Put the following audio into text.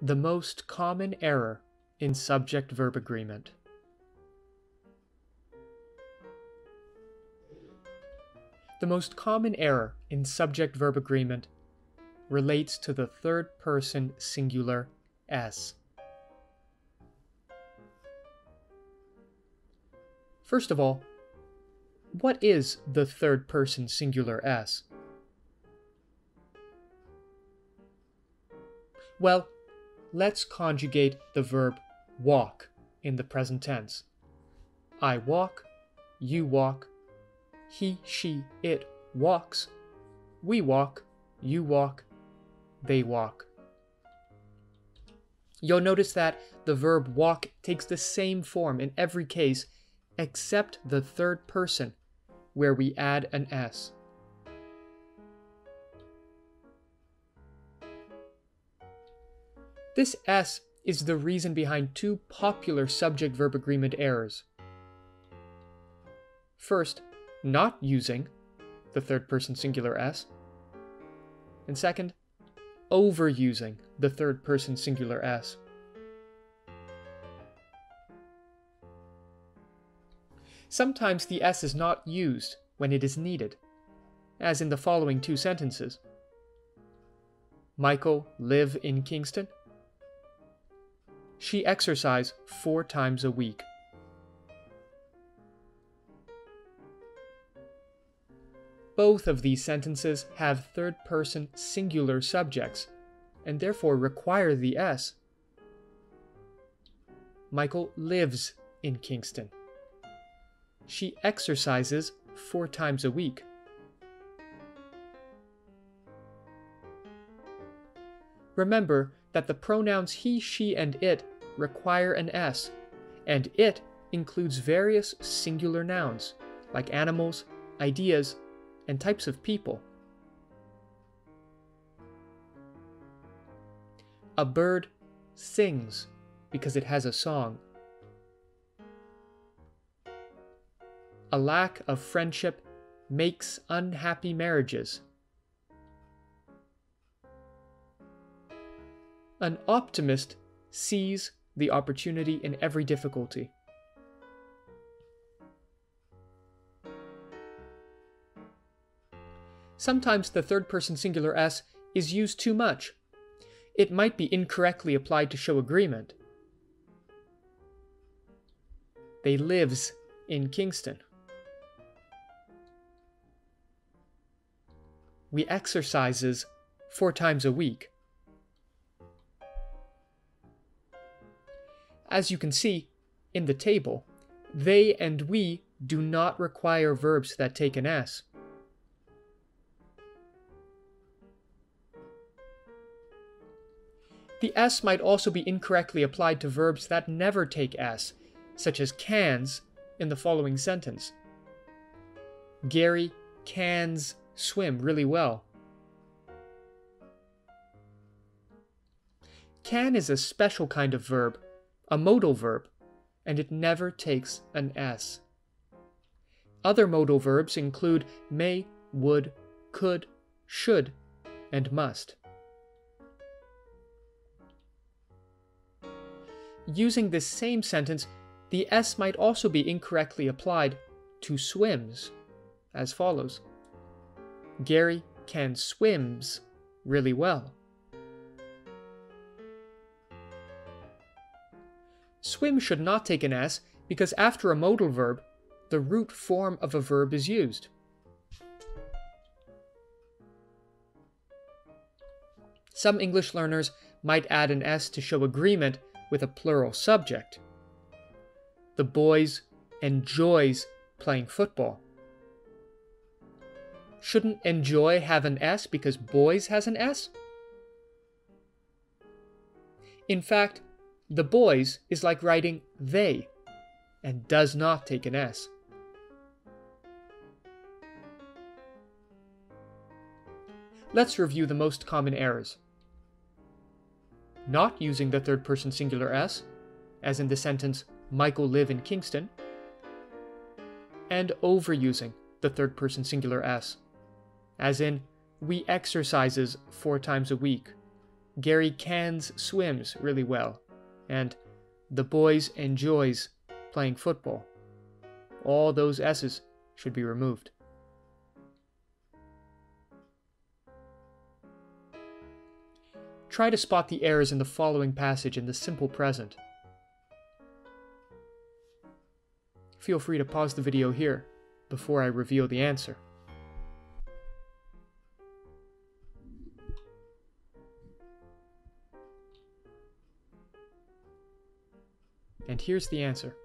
The most common error in subject-verb agreement. The most common error in subject-verb agreement relates to the third-person singular s. First of all, what is the third-person singular s? Well, let's conjugate the verb walk in the present tense. I walk, you walk, he, she, it walks, we walk, you walk, they walk. You'll notice that the verb walk takes the same form in every case except the third person, where we add an S. This S is the reason behind two popular subject-verb agreement errors. First, not using the third-person singular S, and second, overusing the third-person singular S. Sometimes the S is not used when it is needed, as in the following two sentences. Michael lives in Kingston. She exercises 4 times a week. Both of these sentences have third-person singular subjects, and therefore require the S. Michael lives in Kingston. She exercises 4 times a week. Remember that the pronouns he, she, and it require an S, and it includes various singular nouns, like animals, ideas, and types of people. A bird sings because it has a song. A lack of friendship makes unhappy marriages. An optimist sees the opportunity in every difficulty. Sometimes the third-person singular S is used too much. It might be incorrectly applied to show agreement. They lives in Kingston. We exercises 4 times a week. As you can see in the table, they and we do not require verbs that take an S. The S might also be incorrectly applied to verbs that never take S, such as cans in the following sentence. Gary cans swim really well. Can is a special kind of verb, a modal verb, and it never takes an S. Other modal verbs include may, would, could, should, and must. Using this same sentence, the S might also be incorrectly applied to swims, as follows. Gary can swims really well. Swim should not take an S because after a modal verb, the root form of a verb is used. Some English learners might add an S to show agreement with a plural subject. The boys enjoys playing football. Shouldn't enjoy have an S because boys has an S? In fact, the boys is like writing they and does not take an S. Let's review the most common errors. Not using the third-person singular S, as in the sentence, Michael live in Kingston, and overusing the third-person singular S, as in, we exercises 4 times a week, Gary Cans swims really well, and the boys enjoys playing football. All those S's should be removed. Try to spot the errors in the following passage in the simple present. Feel free to pause the video here before I reveal the answer. And here's the answer.